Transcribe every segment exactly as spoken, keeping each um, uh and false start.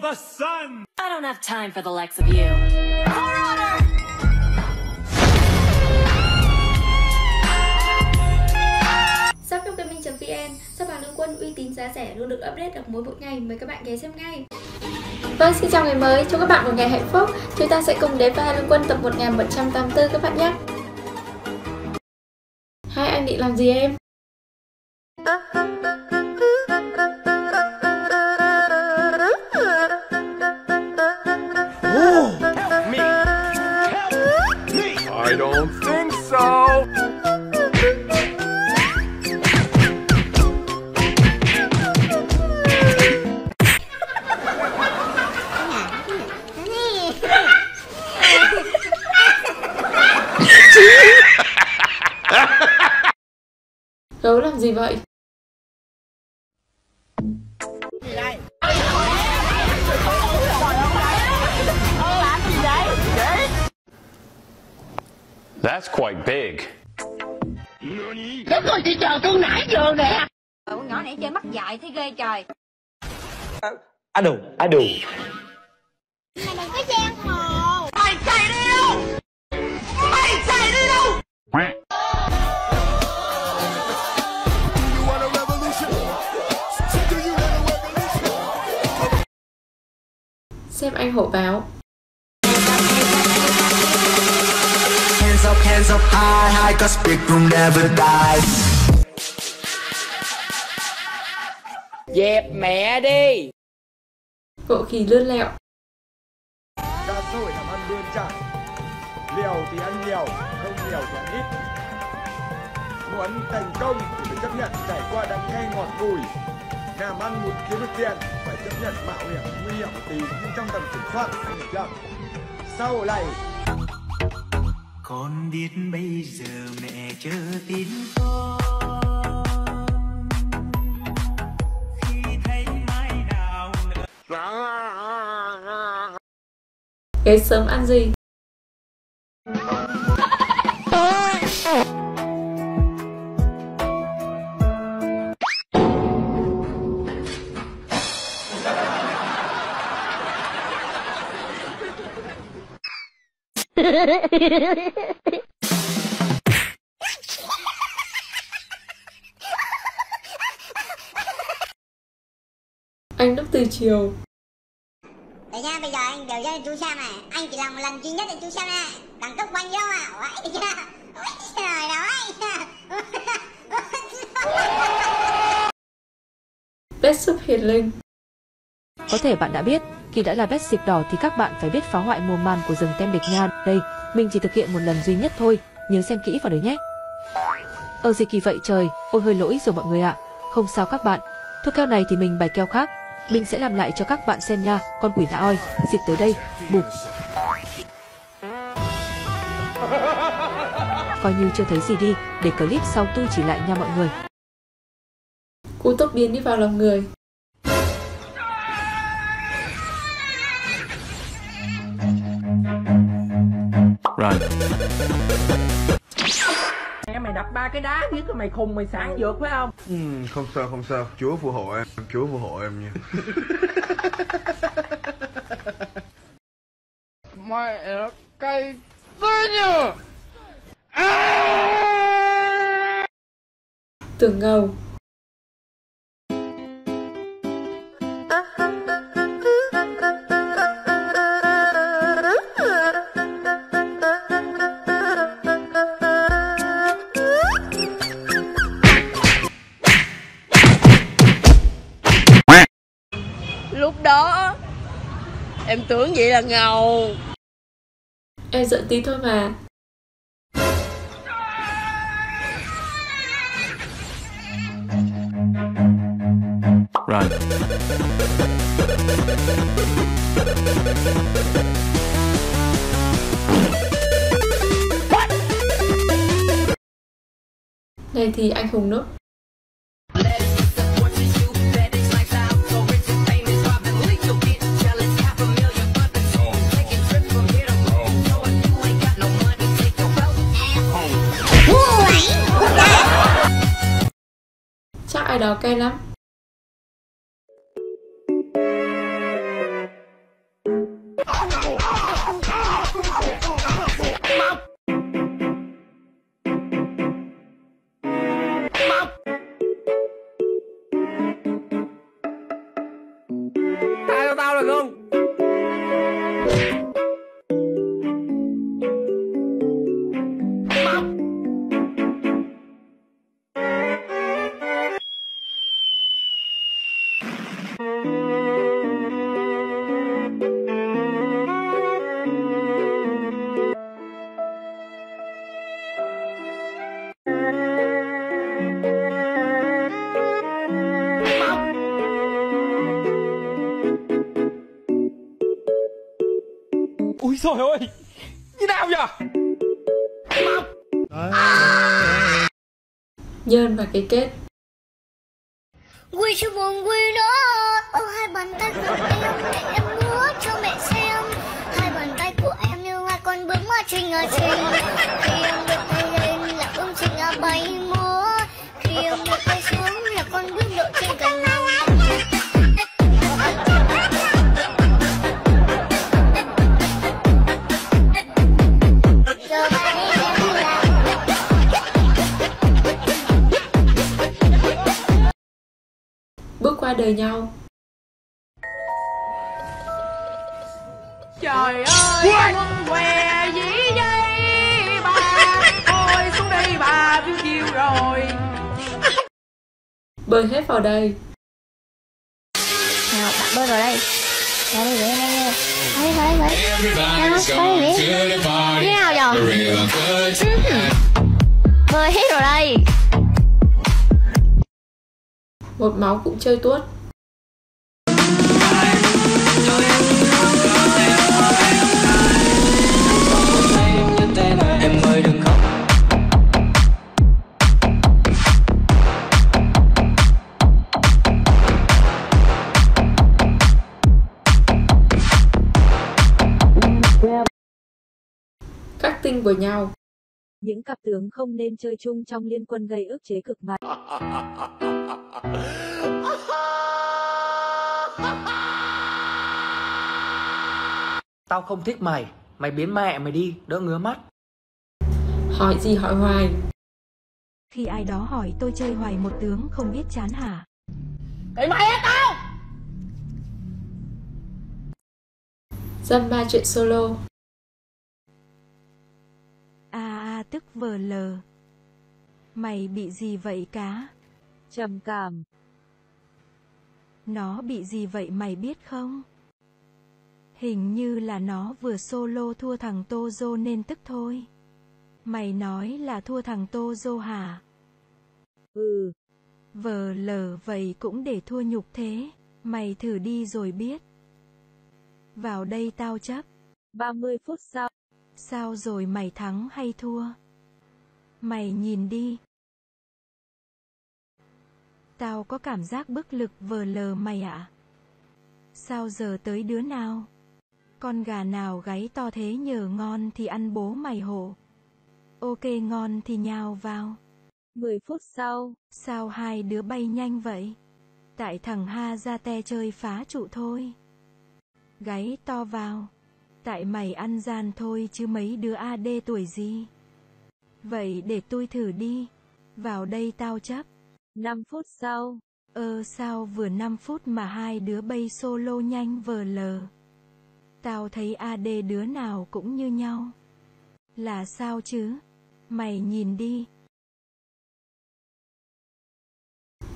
kill the sun! I don't have time for the likes of you. For honor! shop dot gaming dot v n, shop hàng Liên Quân uy tín giá rẻ luôn được update được mỗi một ngày, mời các bạn ghé xem ngay. Vâng, xin chào ngày mới, chúc các bạn một ngày hạnh phúc. Chúng ta sẽ cùng đến với Liên Quân tập một nghìn một trăm tám mươi tư các bạn nhé. Hai anh định làm gì em? I don't think so. Gấu làm gì vậy? That's quite big. Đúng rồi, chị chờ cưng nãy giờ nè. Cậu nhỏ nãy chơi mắt dại thấy ghê trời. I do, I do. Mày đừng có trang hồ. Mày chạy đi đâu? Mày chạy đi đâu? Xem anh hộ báo. Hands up high, high, cause big room never dies. Dẹp mẹ đi. Cậu kỳ lươn lẹo. Đã rồi làm ăn bươn chải. Liều thì ăn nhiều, không nhiều thì ăn ít. Muốn thành công thì phải chấp nhận trải qua đắng cay ngọt bùi. Làm ăn muốn kiếm được tiền, phải chấp nhận mạo hiểm, nguy hiểm một tí, nhưng trong tầm kiểm soát anh được làm. Sau này con biết bây giờ mẹ chưa tin con khi thấy mai nào nữa. Cái sớm ăn gì? Anh đúc từ chiều. Để nha, bây giờ anh đều cho chú xem này. Anh chỉ làm một lần duy nhất để chú xem này. Đẳng cấp quanh vô à. Ôi da, ôi trời đó. Vết súp hiền linh. Có thể bạn đã biết, khi đã là vết xịt đỏ thì các bạn phải biết phá hoại mùa màn của rừng tem địch nha. Đây, mình chỉ thực hiện một lần duy nhất thôi, nhớ xem kỹ vào đấy nhé. Ờ gì kỳ vậy trời, ôi hơi lỗi rồi mọi người ạ. À. Không sao các bạn, thuốc keo này thì mình bày keo khác. Mình sẽ làm lại cho các bạn xem nha, con quỷ đã oi, xịt tới đây, bụp. Coi như chưa thấy gì đi, để clip sau tôi chỉ lại nha mọi người. Cú tốc biến đi vào lòng người. Em mày đập ba cái đá giết mày khùng mày sáng vượt phải không? Ừ, không sao không sao, Chúa phù hộ em, Chúa phù hộ em nha. Mày nó cay tới nhờ. Tưởng ngầu. Lúc đó em tưởng vậy là ngầu. Em giận tí thôi mà. Run. Này thì anh hùng nốt. Chắc ai đó cay lắm. Tha cho tao được không? Úi giời ơi, như nào vậy? À. Nhân và cái kết. Quy chứ buồn quy đó. Ô hai bàn tay của em, em múa cho mẹ xem. Hai bàn tay của em như hai con bướm ở trên ở trên. Khi em bước tay lên là ôm trên ở bay múa. Khi em bước tay xuống là con bướm đội trên cành. Bước qua đời nhau. Trời ơi, con què dĩ dây bà. Ôi xuống đây bà view chiều rồi. Bơi hết vào đây. Nào, bạn bơi vào đây. Vào đây để em nghe. Đấy, đấy, đấy. Nào, bơi đi. Như nào vậy? Bơi hết vào đây. Một máu cũng chơi tuốt. Các tinh với nhau. Những cặp tướng không nên chơi chung trong Liên Quân gây ức chế cực mạnh. Tao không thích mày, mày biến mẹ mày đi, đỡ ngứa mắt. Hỏi gì hỏi hoài. Khi ai đó hỏi tôi chơi hoài một tướng không biết chán hả? Cái mày hết tao. Dăm ba chuyện solo. À, à tức vờ lờ. Mày bị gì vậy cá? Trầm cảm. Nó bị gì vậy mày biết không? Hình như là nó vừa solo thua thằng Tozo nên tức thôi. Mày nói là thua thằng Tozo hả? Ừ. Vờ lờ vậy cũng để thua nhục thế. Mày thử đi rồi biết. Vào đây tao chấp. ba mươi phút sau. Sao rồi mày thắng hay thua? Mày nhìn đi. Tao có cảm giác bức lực vờ lờ mày ạ. À? Sao giờ tới đứa nào? Con gà nào gáy to thế nhờ, ngon thì ăn bố mày hổ. Ok ngon thì nhào vào. mười phút sau, sao hai đứa bay nhanh vậy? Tại thằng Ha ra te chơi phá trụ thôi. Gáy to vào. Tại mày ăn gian thôi chứ mấy đứa a đê tuổi gì. Vậy để tôi thử đi. Vào đây tao chấp. năm phút sau. Ơ ờ, sao vừa năm phút mà hai đứa bay solo nhanh vờ lờ. Tao thấy a đê đứa nào cũng như nhau. Là sao chứ? Mày nhìn đi.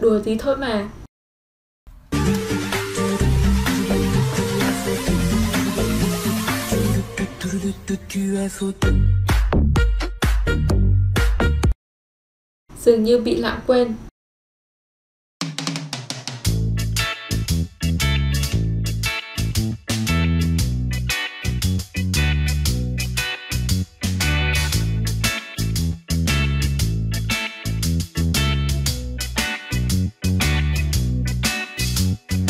Đùa tí thôi mà. Dường như bị lãng quên.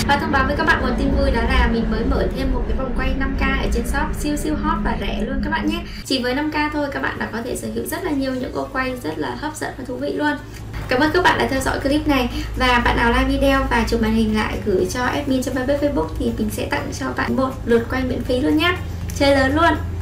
Và thông báo với các bạn một tin vui đó là mình mới mở thêm một cái vòng quay năm k ở trên shop, siêu siêu hot và rẻ luôn các bạn nhé. Chỉ với năm k thôi các bạn đã có thể sở hữu rất là nhiều những ô quay rất là hấp dẫn và thú vị luôn. Cảm ơn các bạn đã theo dõi clip này, và bạn nào like video và chụp màn hình lại gửi cho admin trong fanpage Facebook thì mình sẽ tặng cho bạn một lượt quay miễn phí luôn nhé. Chơi lớn luôn.